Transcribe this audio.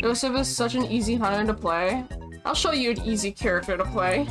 Joseph is such an easy hunter to play. I'll show you an easy character to play.